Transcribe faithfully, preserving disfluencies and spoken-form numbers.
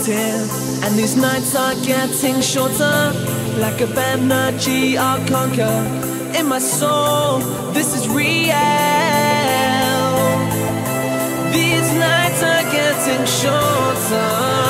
cocktail, and these nights are getting shorter. Lack of energy I'll conquer in my soul. This is real. These nights are getting shorter.